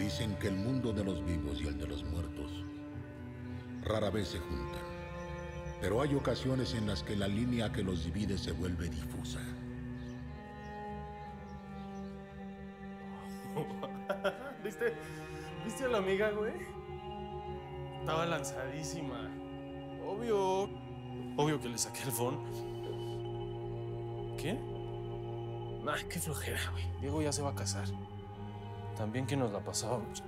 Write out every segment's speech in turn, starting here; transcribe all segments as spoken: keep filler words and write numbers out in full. Dicen que el mundo de los vivos y el de los muertos rara vez se juntan, pero hay ocasiones en las que la línea que los divide se vuelve difusa. ¿Viste? ¿Viste a la amiga, güey? Estaba lanzadísima. Obvio. Obvio que le saqué el phone. ¿Qué? Ah, qué flojera, güey. Diego ya se va a casar. También que nos la pasábamos.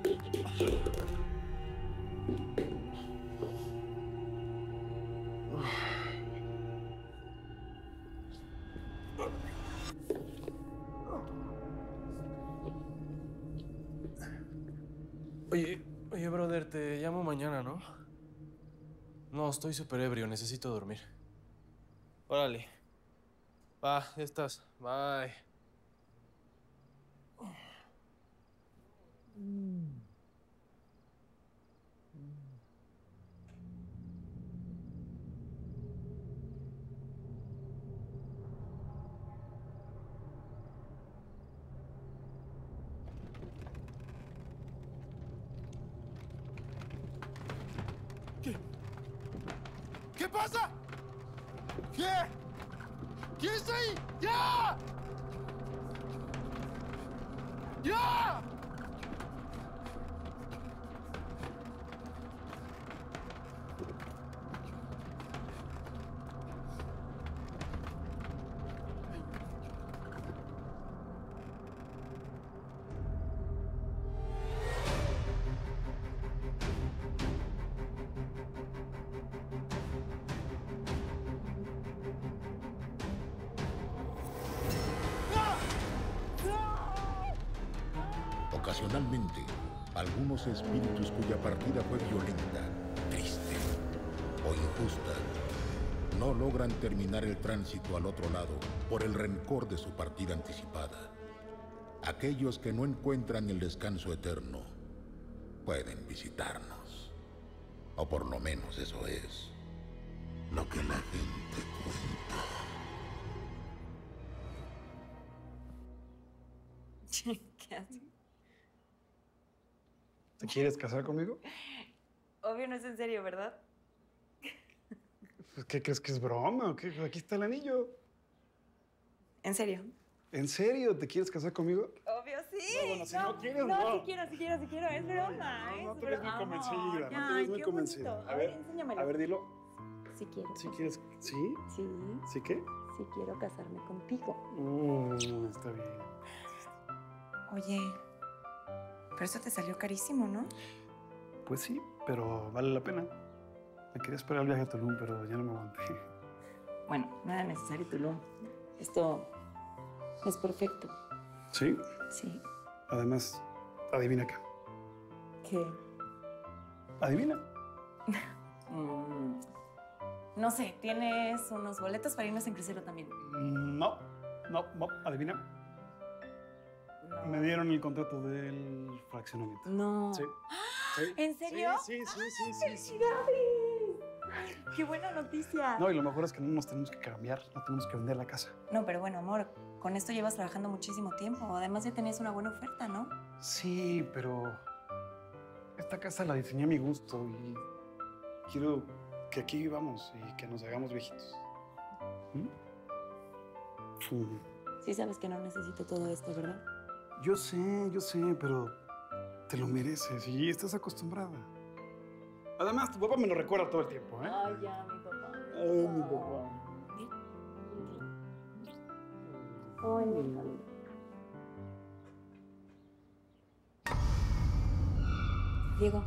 Oye, oye, brother, te llamo mañana, ¿no? No, estoy súper ebrio, necesito dormir. Órale. Va, ya estás. Bye. ¿Qué? ¿Qué pasa? ¿Qué? ¿Quién está ahí? ¡Ya! ¡Ya! Ocasionalmente, algunos espíritus cuya partida fue violenta, triste o injusta, no logran terminar el tránsito al otro lado por el rencor de su partida anticipada. Aquellos que no encuentran el descanso eterno pueden visitarnos. O por lo menos eso es lo que la gente cuenta. ¿Qué haces? ¿Te quieres casar conmigo? Obvio no es en serio, ¿verdad? ¿Qué crees que es broma? ¿O qué? Aquí está el anillo. ¿En serio? ¿En serio? ¿Te quieres casar conmigo? Obvio sí. No, bueno, si no, no quieres, no. No, si quiero, si quiero, si quiero. Es broma. No, no, no, no te ves muy convencida. No te ves muy convencida. A ver, enséñamelo. A ver, dilo. Si quiero. ¿Si quieres? ¿Sí? Sí. ¿Sí qué? Si quiero casarme contigo. Mm, está bien. Oye... Pero eso te salió carísimo, ¿no? Pues sí, pero vale la pena. Me quería esperar el viaje a Tulum, pero ya no me aguanté. Bueno, nada necesario Tulum. Esto es perfecto. ¿Sí? Sí. Además, adivina acá. ¿Qué? ¿Adivina? mm, no sé, ¿tienes unos boletos para irnos en crucero también? No, no, no, adivina. No. Me dieron el contrato del fraccionamiento. No. Sí. ¿Sí? ¿En serio? Sí, sí, sí. ¡Felicidades! Sí, sí, sí, sí. ¡Qué buena noticia! No, y lo mejor es que no nos tenemos que cambiar, no tenemos que vender la casa. No, pero bueno, amor, con esto llevas trabajando muchísimo tiempo. Además ya tenías una buena oferta, ¿no? Sí, pero esta casa la diseñé a mi gusto y quiero que aquí vivamos y que nos hagamos viejitos. ¿Mm? Sí. Sí sabes que no necesito todo esto, ¿verdad? Yo sé, yo sé, pero te lo mereces y estás acostumbrada. Además, tu papá me lo recuerda todo el tiempo, ¿eh? Ay, ya, mi papá. Ay, mi papá. Ay, mi papá. Diego.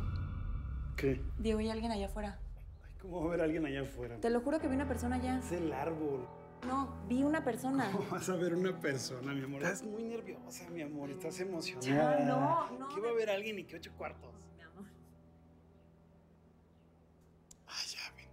¿Qué? Diego, ¿hay alguien allá afuera? Ay, ¿cómo va a haber alguien allá afuera? Te lo juro que vi una persona allá. Es el árbol. No, vi una persona. ¿Cómo vas a ver una persona, mi amor? Estás muy nerviosa, mi amor. Estás emocionada. Ya, no, no. ¿Qué va a ver alguien y que ocho cuartos? Mi amor. Ay, ya, ven.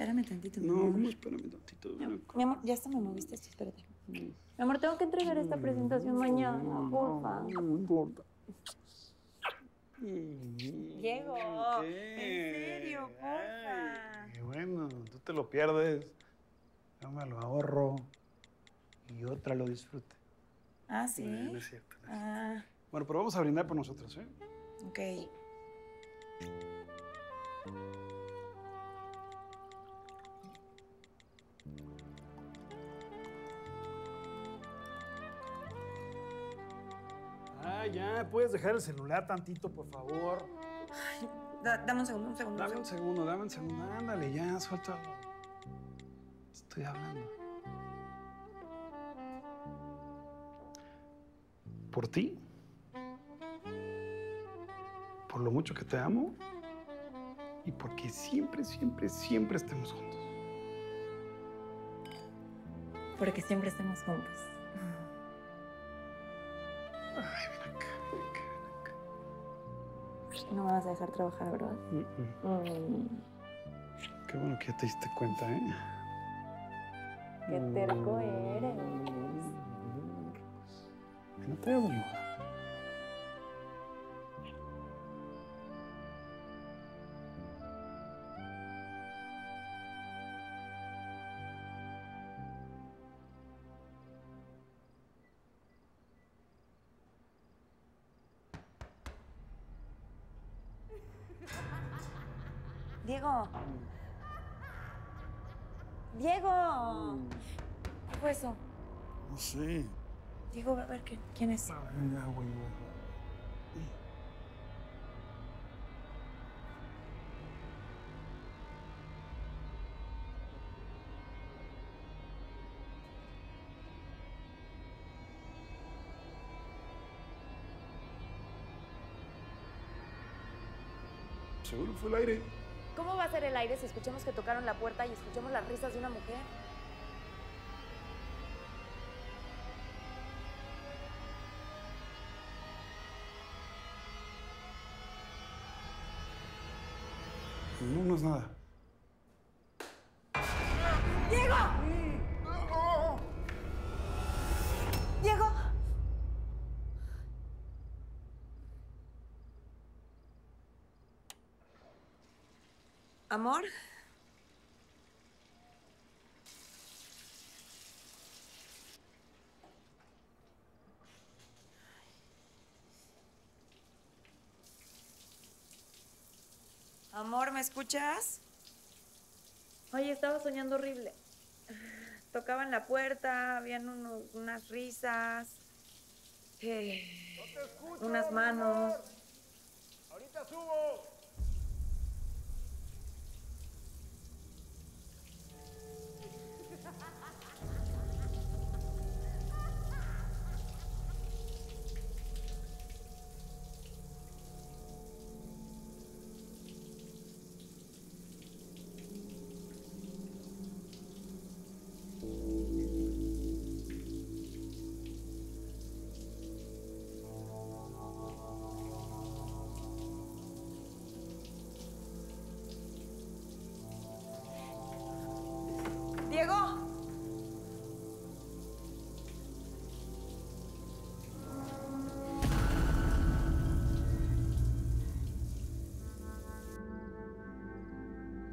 Espérame tantito. No, no, espérame tantito. No, mi amor, ya hasta me moviste esto, espérate. Mi amor, tengo que entregar esta presentación no, mañana, no, porfa. No, no importa. Diego, ¿qué? En serio, porfa. Ay, qué bueno, tú te lo pierdes. Yo me lo ahorro y otra lo disfrute. Ah, ¿sí? No, no es cierto. No es ah. cierto. Bueno, pero vamos a brindar por nosotros, ¿eh? Ok. Ah, ya, ¿puedes dejar el celular tantito, por favor? Ay, da, dame un segundo, un segundo. Dame un segundo, dame un segundo. Ándale, ya, suéltalo. Estoy hablando. ¿Por ti? Por lo mucho que te amo y porque siempre, siempre, siempre estemos juntos. Porque siempre estemos juntos. Ay, ven acá, ven acá, ven acá. No me vas a dejar trabajar, ¿verdad? Mm -mm. Mm. Qué bueno que ya te diste cuenta, ¿eh? Qué terco mm. eres. No te hago nada. Diego. Diego. ¿Qué fue eso? No sé. Diego, a ver, ¿quién es? Ya, güey, güey. Seguro fue el aire. ¿Cómo va a ser el aire si escuchamos que tocaron la puerta y escuchamos las risas de una mujer? No, no es nada. ¡Diego! ¡Diego! ¿Amor? Amor, ¿me escuchas? Oye, estaba soñando horrible. Tocaban la puerta, habían uno, unas risas, eh, no te escucho, unas manos. Amor. Ahorita subo.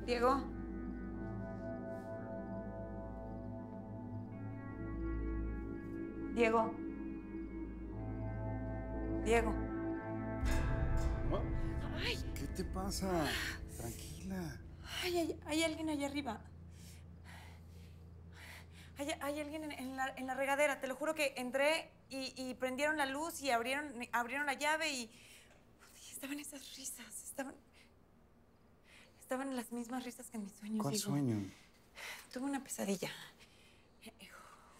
Diego. Diego. Diego. Ay. ¿Qué te pasa? Tranquila. Ay, hay, hay alguien allá arriba. Hay, hay alguien en, en, la, en la regadera. Te lo juro que entré y, y prendieron la luz y abrieron, abrieron la llave y... Uy, estaban esas risas, estaban... Estaban las mismas risas que en mis sueños. ¿Cuál digo. sueño? Tuve una pesadilla.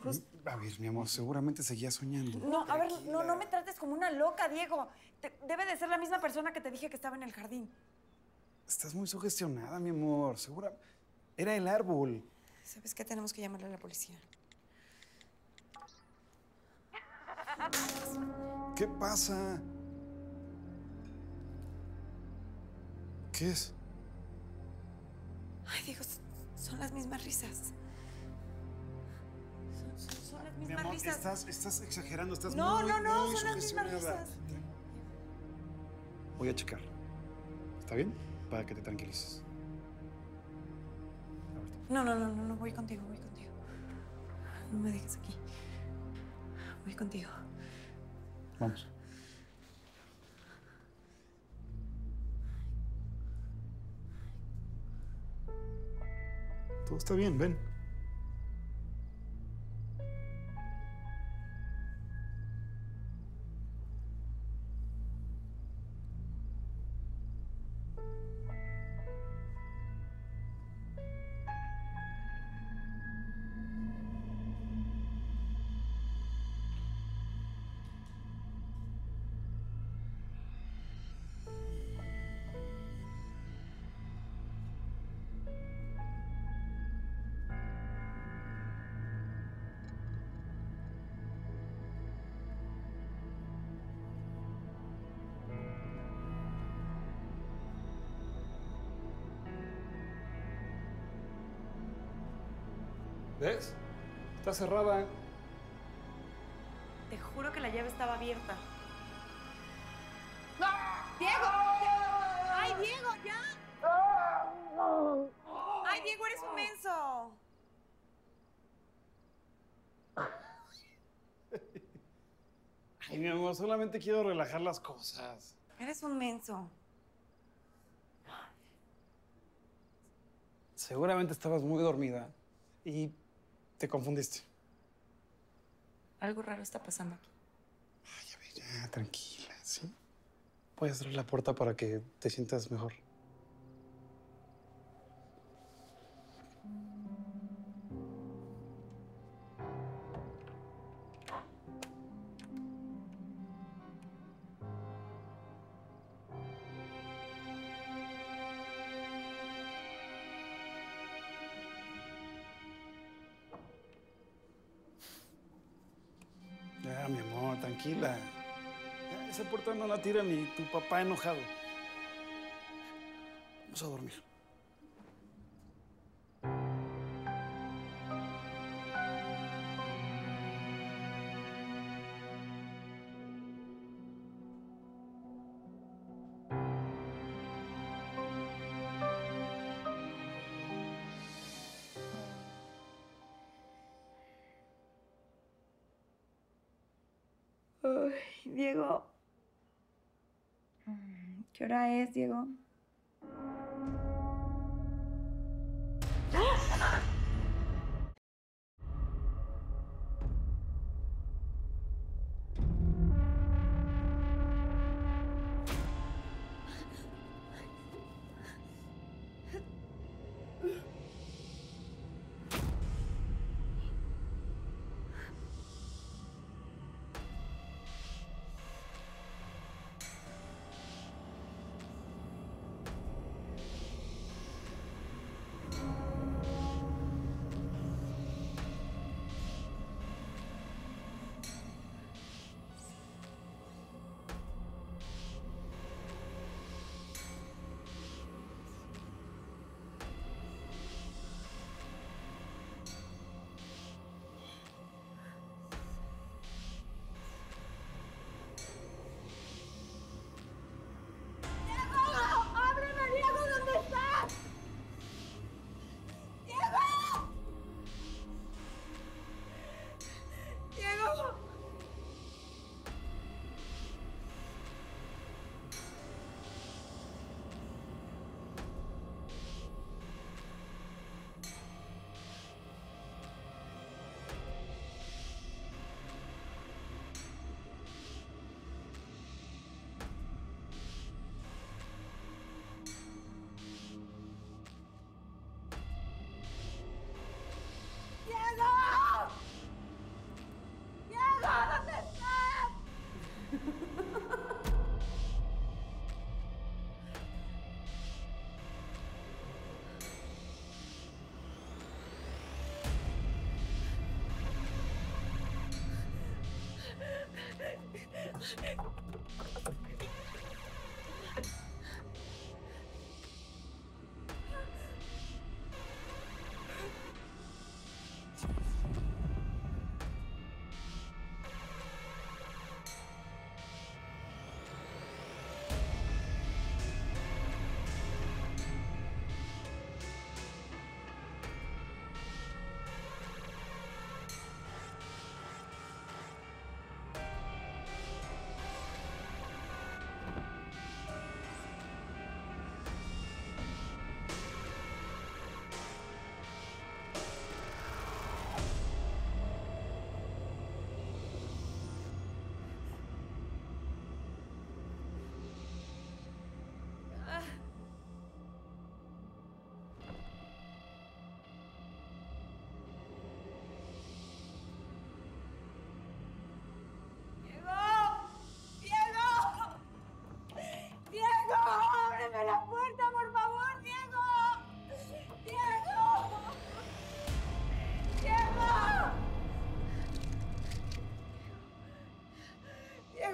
Just... A ver, mi amor, seguramente seguía soñando. No, Tranquila. a ver, no, no me trates como una loca, Diego. Te, debe de ser la misma persona que te dije que estaba en el jardín. Estás muy sugestionada, mi amor. Segura... Era el árbol. ¿Sabes qué? Tenemos que llamarle a la policía. ¿Qué pasa? ¿Qué es? Ay, Diego, son las mismas risas. Son, son, son las mismas Mi amor, risas. Estás, estás exagerando, estás no, muy, No, no, no, son las mismas risas. Voy a checar. ¿Está bien? Para que te tranquilices. No, no, no, no, no, voy contigo, voy contigo. No me dejes aquí. Voy contigo. Vamos. Todo está bien, ven. ¿Ves? Está cerrada. Te juro que la llave estaba abierta. ¡No! ¡Diego! ¡Ay, Diego, ya! ¡Ay, Diego, eres un menso! Ay, mi amor, solamente quiero relajar las cosas. Eres un menso. Seguramente estabas muy dormida y... te confundiste. Algo raro está pasando aquí. Ay, a ver, ya, tranquila, ¿sí? Puedes abrir la puerta para que te sientas mejor. Ya, mi amor, tranquila. Ya, esa puerta no la tira ni tu papá enojado. Vamos a dormir. Uy, Diego. ¿Qué hora es, Diego? ¡Ah!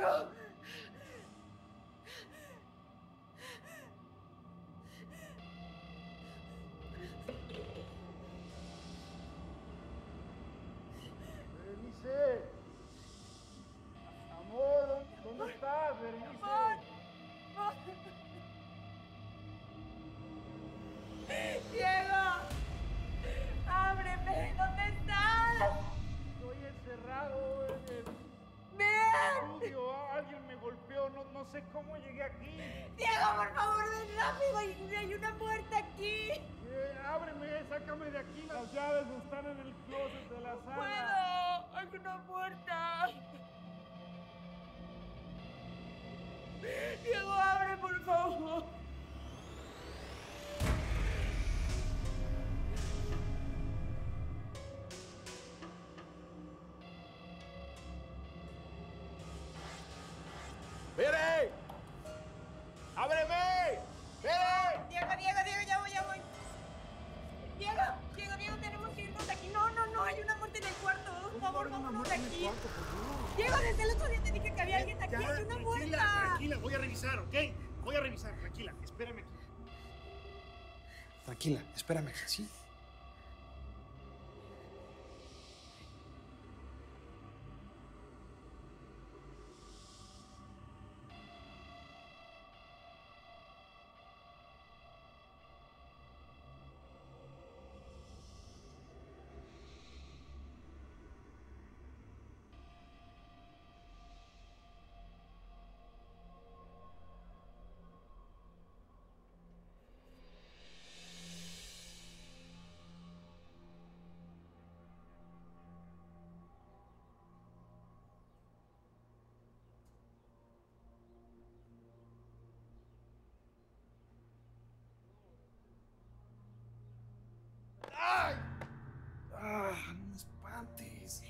Diego. Berenice. Amor, ¿dónde, dónde estás, Berenice? Amor. Diego. Ábreme, ¿dónde estás? Estoy encerrado en el... ¡Ven! Alguien me golpeó, no, no sé cómo llegué aquí. Diego, por favor, ven rápido, hay una puerta aquí. Eh, ábreme, sácame de aquí. Las llaves están en el closet de la sala. ¡No puedo! ¡Hay una puerta! Diego, abre, por favor. ¡Mire! ¡Ábreme! ¡Mire! Diego, Diego, Diego, ya voy, ya voy. Diego, Diego, Diego, tenemos que irnos de aquí. No, no, no, hay una muerte en el cuarto. Por favor, vámonos de aquí. Cuarto, Diego, desde el otro día te dije que había alguien aquí. Ya, ¡hay una muerte! Tranquila, tranquila, voy a revisar, ¿ok? Voy a revisar, tranquila, espérame aquí. Tranquila, espérame aquí, ¿sí?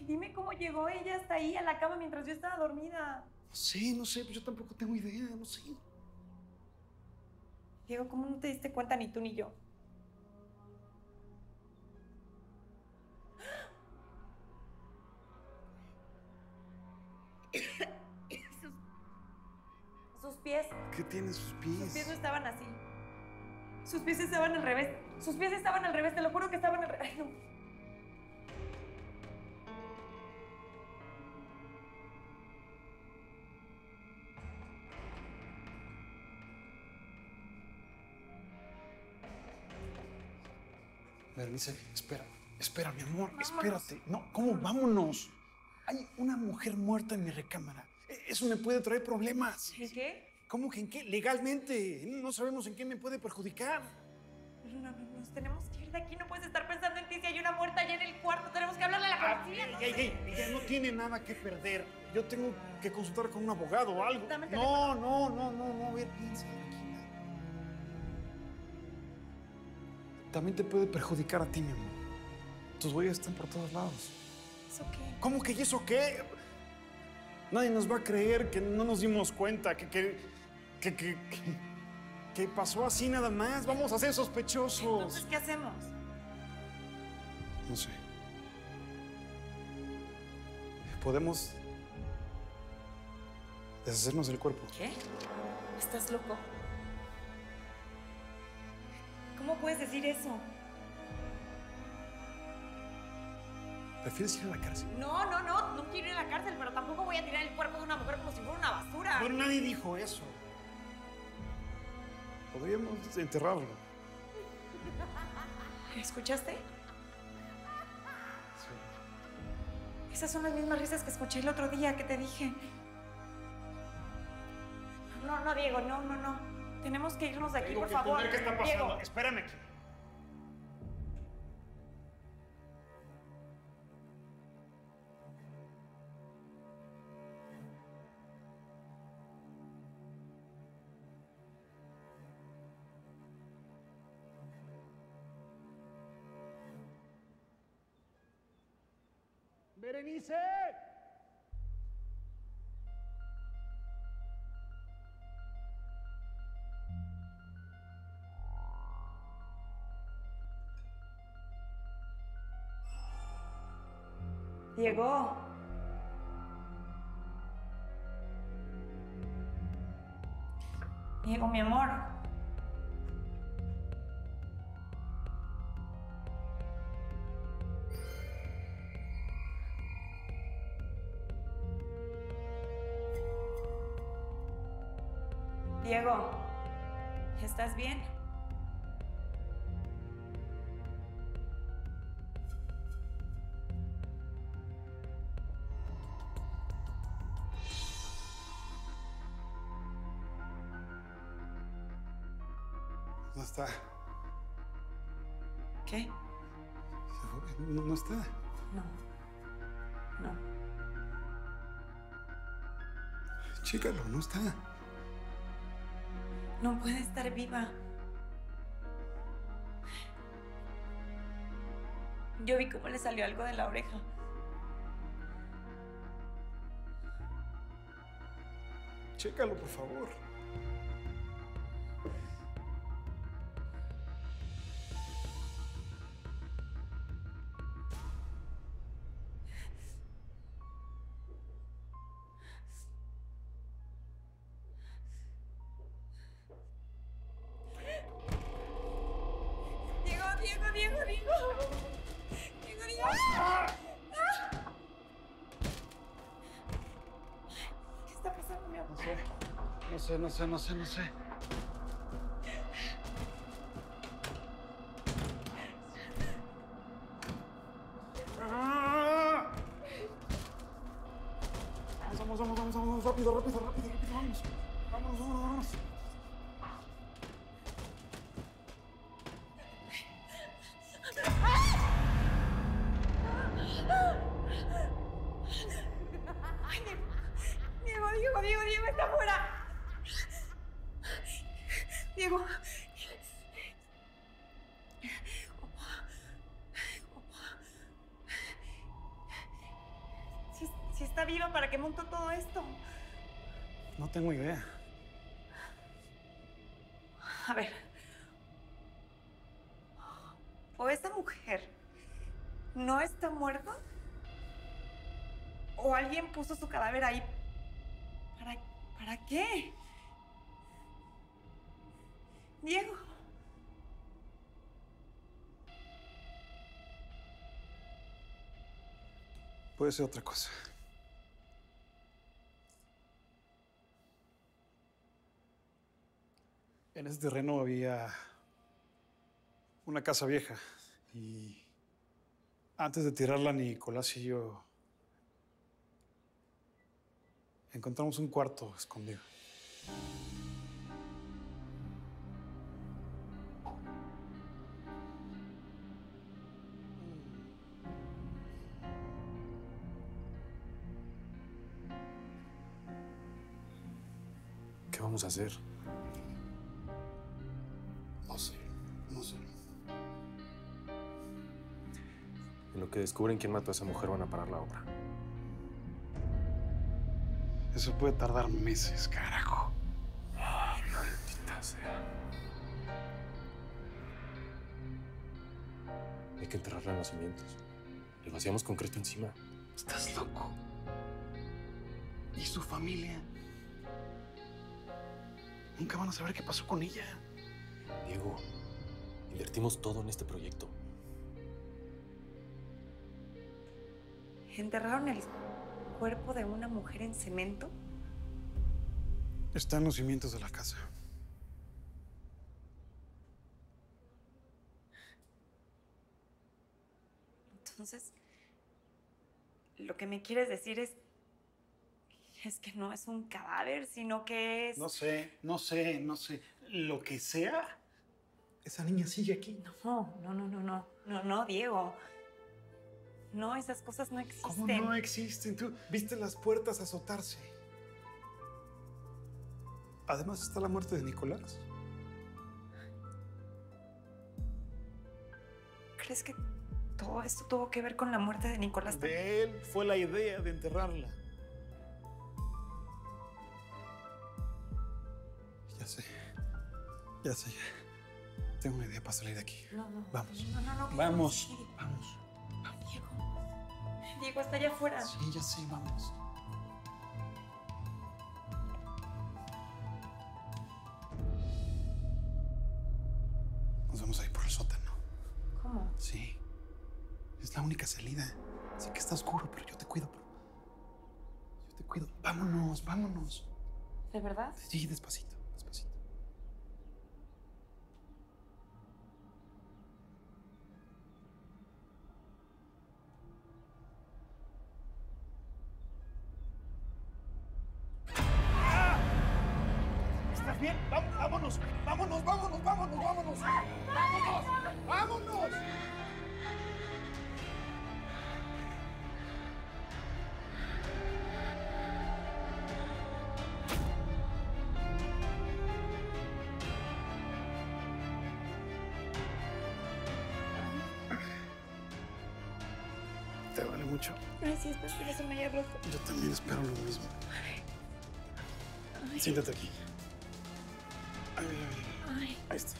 Dime cómo llegó ella hasta ahí, a la cama, mientras yo estaba dormida. No sé, no sé, pues yo tampoco tengo idea, no sé. Diego, ¿cómo no te diste cuenta ni tú ni yo? Sus, sus pies. ¿Qué tiene sus pies? Sus pies no estaban así. Sus pies estaban al revés. Sus pies estaban al revés, te lo juro que estaban al revés. Ay, no. Berenice, espera, espera, mi amor, vámonos. Espérate. No, ¿cómo? Vámonos. Hay una mujer muerta en mi recámara. Eso me puede traer problemas. ¿En qué? ¿Cómo que en qué? Legalmente. No sabemos en qué me puede perjudicar. No, no, no, nos tenemos que ir de aquí. No puedes estar pensando en ti si hay una muerta allá en el cuarto. Tenemos que hablarle a la policía. Ah, ey, ey, ey, ella no tiene nada que perder. Yo tengo que consultar con un abogado o algo. Dame el teléfono. No, no, no, no, no, Berenice. También te puede perjudicar a ti, mi amor. Tus huellas están por todos lados. ¿Eso qué? ¿Cómo que y eso qué? Nadie nos va a creer que no nos dimos cuenta, que, que, que, que, que pasó así nada más. Vamos a ser sospechosos. Entonces, ¿qué hacemos? No sé. Podemos deshacernos del cuerpo. ¿Qué? ¿Estás loco? ¿Cómo puedes decir eso? ¿Prefieres ir a la cárcel? No, no, no. No quiero ir a la cárcel, pero tampoco voy a tirar el cuerpo de una mujer como si fuera una basura. Pero nadie dijo eso. Podríamos enterrarlo. ¿Escuchaste? Sí. Esas son las mismas risas que escuché el otro día que te dije. No, no, Diego, no, no, no. Tenemos que irnos de aquí, por favor. ¿Qué está pasando? Diego. Espérame aquí. ¡Berenice! Diego. Diego, mi amor. Diego, ¿estás bien? No está. ¿Qué? No, no está. No. No. Chécalo, no está. No puede estar viva. Yo vi cómo le salió algo de la oreja. Chécalo, por favor. Diego, Diego, Diego, Diego. ¡Ah! ¡Ah! ¿Qué está pasando, mi amor? No sé, no sé, no sé, no sé, no sé. ¡Ah! Vamos, vamos, vamos, vamos, rápido, rápido, rápido, rápido, vamos. Vamos, vamos, vamos. Diego, Diego, Diego, Diego, está afuera. Diego. Si, si está viva, ¿para qué montó todo esto? No tengo idea. A ver. ¿O esta mujer no está muerta? ¿O alguien puso su cadáver ahí? ¿Para, ¿Para qué? Diego. Puede ser otra cosa. En ese terreno había una casa vieja y antes de tirarla, Nicolás y yo encontramos un cuarto escondido. ¿Qué vamos a hacer? No sé, no sé. En lo que descubren quién mató a esa mujer van a parar la obra. Eso puede tardar meses, carajo. Ay, maldita sea. Hay que enterrar renacimientos. Le vaciamos concreto encima. ¿Estás loco? ¿Y su familia? Nunca van a saber qué pasó con ella. Diego, invertimos todo en este proyecto. Enterraron el cuerpo de una mujer en cemento. Está en los cimientos de la casa. Entonces, lo que me quieres decir es es que no es un cadáver, sino que es... No sé, no sé, no sé. Lo que sea, esa niña sigue aquí. No, no, no, no, no. No, no, Diego. No, esas cosas no existen. ¿Cómo no existen? Tú viste las puertas azotarse. Además está la muerte de Nicolás. ¿Crees que todo esto tuvo que ver con la muerte de Nicolás también? De él fue la idea de enterrarla. Ya sé, ya sé. Tengo una idea para salir de aquí. No, no. Vamos. No, no, no. Vamos, vamos. Diego, Diego, está allá afuera. Sí, ya sé, vamos. es la única salida. Sé que está oscuro, pero yo te cuido, bro. Yo te cuido. Vámonos, vámonos. ¿De verdad? Sí, despacito, despacito. ¿Estás bien? Vámonos, vámonos, vámonos, vámonos, vámonos. ¡Vámonos! ¡Vámonos! Te vale mucho. Gracias, espero que se me haya roto. Yo también espero lo mismo. Ay. Siéntate aquí. Ay, ay, ay. Ay. Ahí está.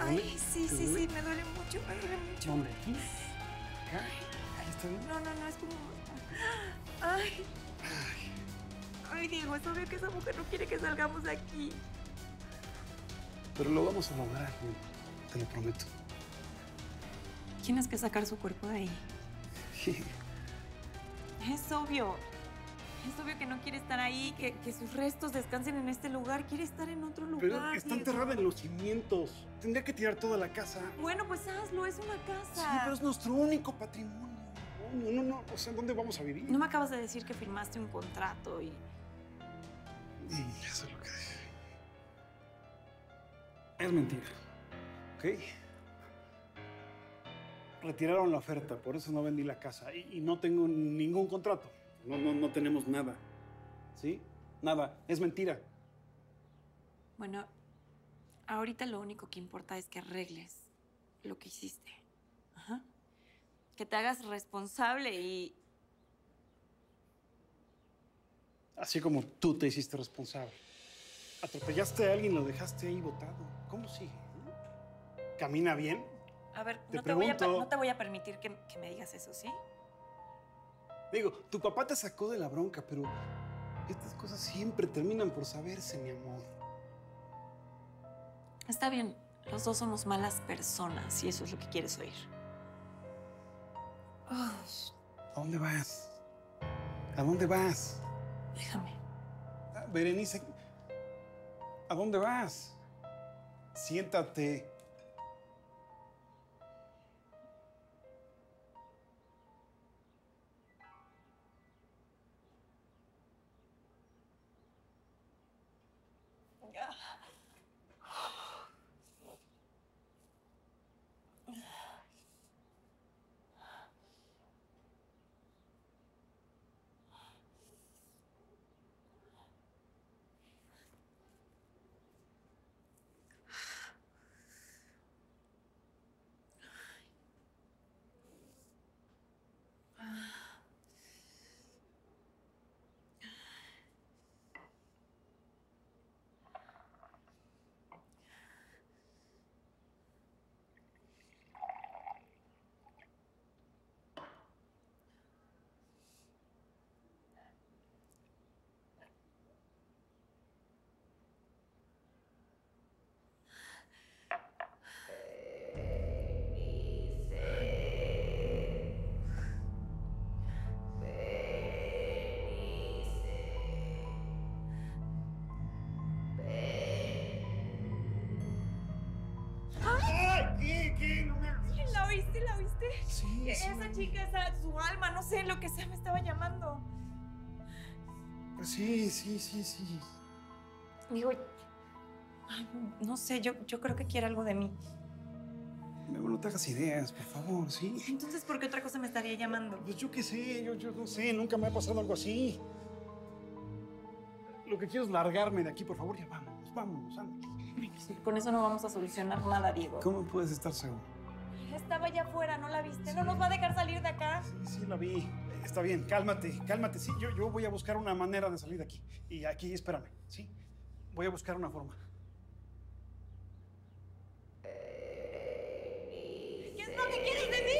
Ay, sí, sí, sí, me duele mucho, me duele mucho. ¿Dónde? ¿Acá? ¿Ahí está bien? No, no, no, es como... Ay. Ay. Ay, Diego, es obvio que esa mujer no quiere que salgamos de aquí. Pero lo vamos a lograr, te lo prometo. Tienes que sacar su cuerpo de ahí. Es obvio. Es obvio que no quiere estar ahí, que, que sus restos descansen en este lugar. Quiere estar en otro lugar. Pero está enterrada en los cimientos. Tendría que tirar toda la casa. Bueno, pues hazlo. Es una casa. Sí, pero es nuestro único patrimonio. No, no, no. O sea, ¿dónde vamos a vivir? No me acabas de decir que firmaste un contrato y... Eso es lo que... Es mentira, ¿ok? Retiraron la oferta, por eso no vendí la casa. Y, y no tengo ningún contrato. No, no, no tenemos nada, ¿sí? Nada, es mentira. Bueno, ahorita lo único que importa es que arregles lo que hiciste. Ajá. Que te hagas responsable y... Así como tú te hiciste responsable. Atropellaste a alguien, lo dejaste ahí botado. ¿Cómo sigue? ¿Camina bien? A ver, te no, te voy a, no te voy a permitir que, que me digas eso, ¿sí? Digo, tu papá te sacó de la bronca, pero estas cosas siempre terminan por saberse, mi amor. Está bien, los dos somos malas personas y eso es lo que quieres oír. Oh. ¿A dónde vas? ¿A dónde vas? Déjame. Ah, Berenice... ¿A dónde vas? Siéntate. Sí, esa chica, esa, su alma, no sé, lo que sea, me estaba llamando. Sí, sí, sí, sí. Digo, ay, no sé, yo, yo creo que quiere algo de mí. Luego no te hagas ideas, por favor, ¿sí? Entonces, ¿por qué otra cosa me estaría llamando? Pues yo qué sé, yo, yo no sé, nunca me ha pasado algo así. Lo que quiero es largarme de aquí, por favor, ya vámonos, vámonos, ándale. Con eso no vamos a solucionar nada, Diego. ¿Cómo puedes estar seguro? Estaba allá afuera, ¿no la viste? Sí. ¿No nos va a dejar salir de acá? Sí, sí, la vi. Está bien, cálmate, cálmate. Sí, yo, yo voy a buscar una manera de salir de aquí. Y aquí, espérame, ¿sí? Voy a buscar una forma. ¿Qué es lo que quieres de mí?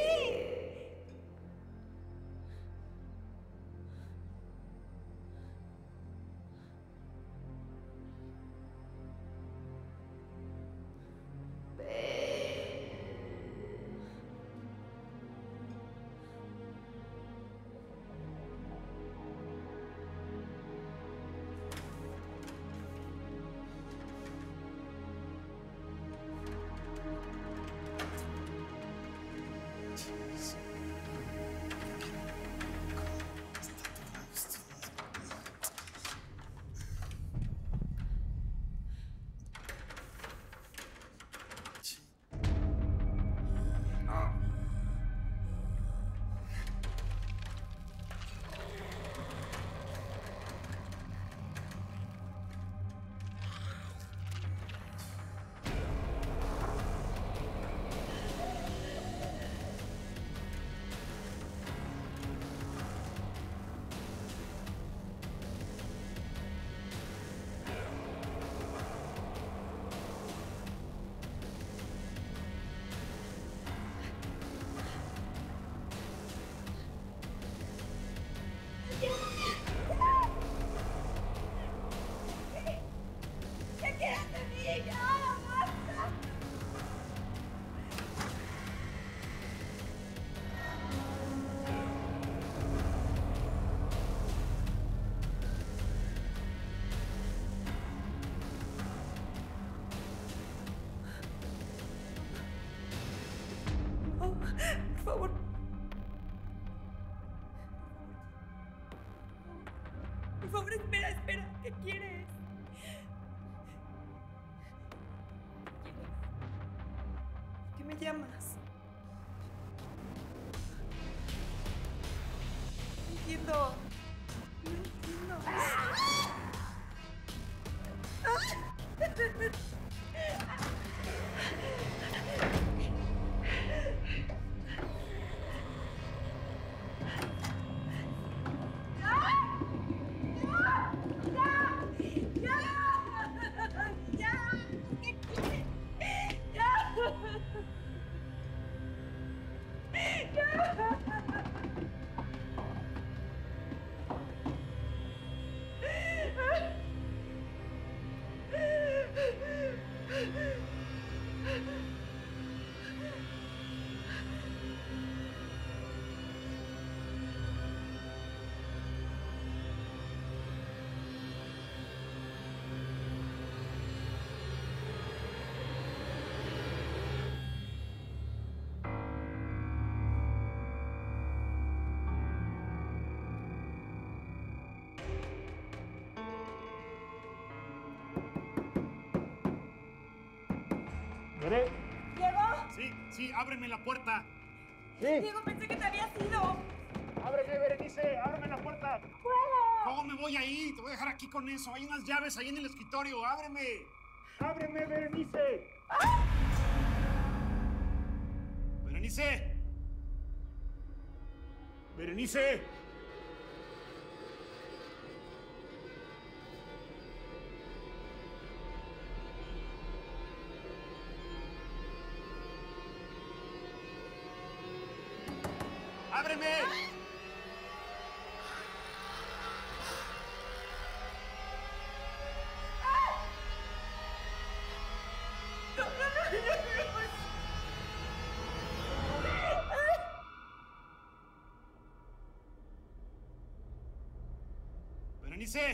favor. Por favor, espera, espera. ¿Qué quieres? ¿Qué me llamas? No entiendo. No entiendo. ¿Diego? Sí, sí, ábreme la puerta. ¿Sí? Diego, pensé que te habías ido. Ábreme, Berenice, ábreme la puerta. ¡Puedo! ¿Cómo me voy ahí? Te voy a dejar aquí con eso. Hay unas llaves ahí en el escritorio. ¡Ábreme! ¡Ábreme, Berenice! ¡Ah! ¡Berenice! ¡Berenice! ¡Ábreme! ¡Ah! ¡No, no, no, no, no! ¡Berenice!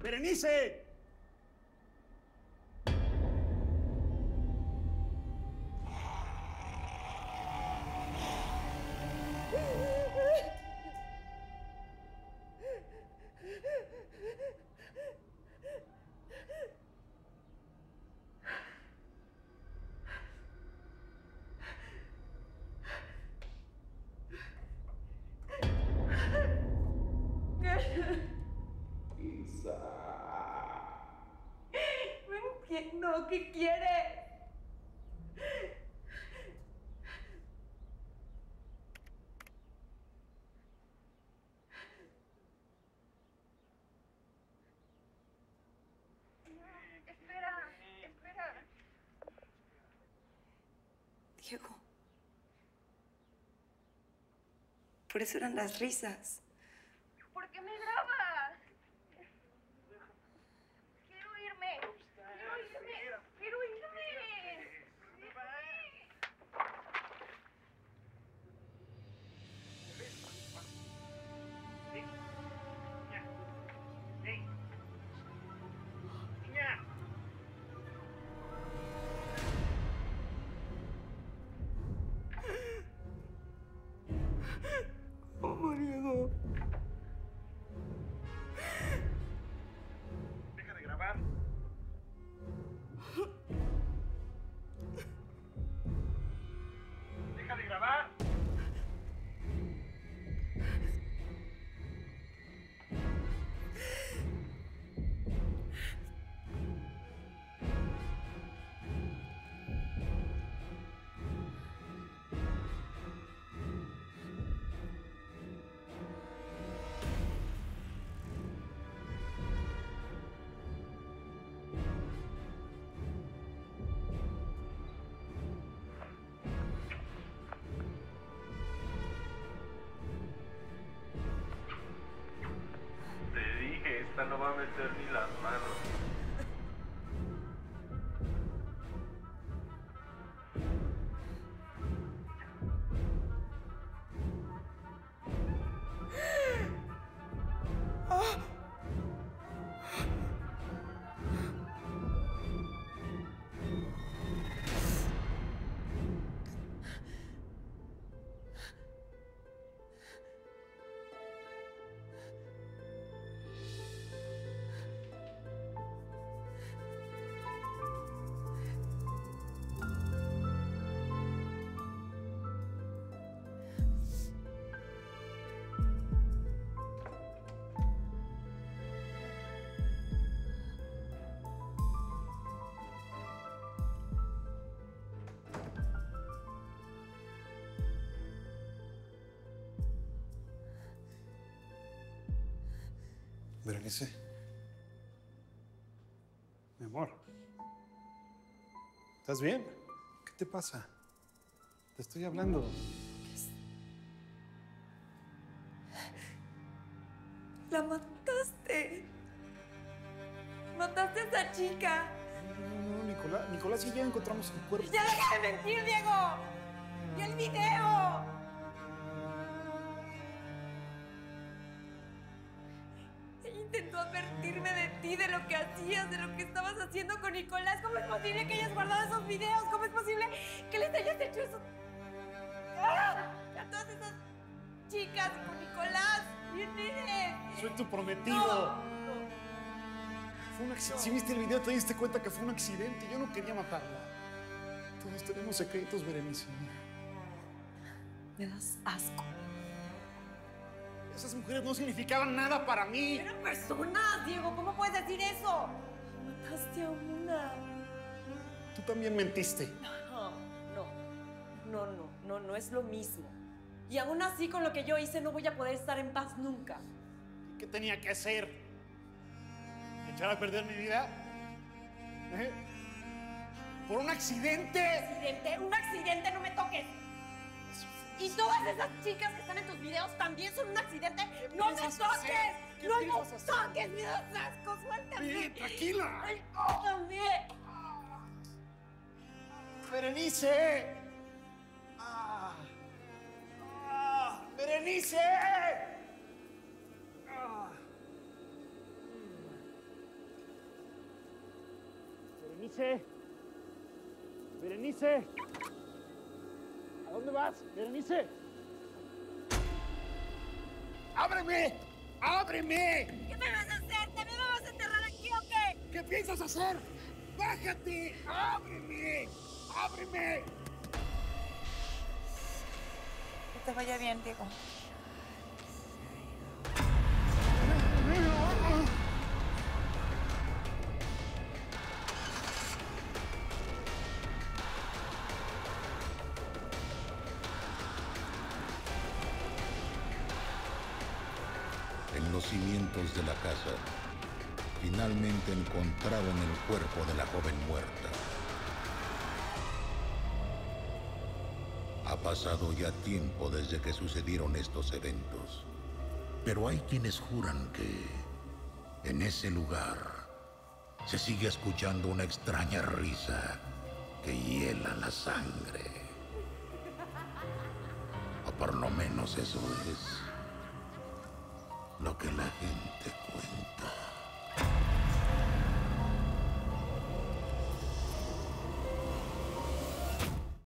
¡Berenice! No, ¿qué quieres? Espera, espera. Diego. Por eso eran las risas. ¿Por qué me grabas? Quiero irme. Quiero irme. Quiero irme. Ven. Niña. Ven. Niña. ¿Cómo, Diego? Deja de grabar. Deja de grabar. Esta no va a meter ni las manos. Berenice. Mi amor. ¿Estás bien? ¿Qué te pasa? Te estoy hablando. ¿Qué es? La mataste. Mataste a esa chica. No, no, no, Nicolás. Nicolás y yo encontramos el cuerpo. ¡Ya deja de mentir, Diego! ¡Y el video! Intentó advertirme de ti, de lo que hacías, de lo que estabas haciendo con Nicolás. ¿Cómo es posible que hayas guardado esos videos? ¿Cómo es posible que les hayas hecho eso? ¡Ah! A todas esas chicas con Nicolás. ¿Quién eres? Soy tu prometido. No, no. Fue un accidente. No. Si viste el video, te diste cuenta que fue un accidente. Yo no quería matarla. Todos tenemos secretos, Berenice. Me das asco. Esas mujeres no significaban nada para mí. Eran personas, Diego. ¿Cómo puedes decir eso? Mataste a una. Tú también mentiste. No, no, no, no, no, no es lo mismo. Y aún así, con lo que yo hice, no voy a poder estar en paz nunca. ¿Y qué tenía que hacer? ¿Echar a perder mi vida? ¿Eh? ¿Por un accidente? ¿Un accidente? ¡Un accidente! ¡No me toques! Y todas esas chicas que están en tus videos también son un accidente. ¡No me toques! ¡No me toques! ¡Me das asco! ¡Suéltame! ¡Tranquila! ¡Ay, cómame! ¡Berenice! ¡Ah! ¡Berenice! ¡Ah! ¡Berenice! ¡Berenice! ¿A dónde vas, Berenice? ¡Ábreme! ¡Ábreme! ¿Qué me vas a hacer? ¿También me vas a enterrar aquí o qué? ¿Qué piensas hacer? ¡Bájate! ¡Ábreme! ¡Ábreme! Que te vaya bien, Diego. En los cimientos de la casa, finalmente encontraron el cuerpo de la joven muerta. Ha pasado ya tiempo desde que sucedieron estos eventos, pero hay quienes juran que en ese lugar se sigue escuchando una extraña risa que hiela la sangre. O por lo menos eso es lo que la gente cuenta.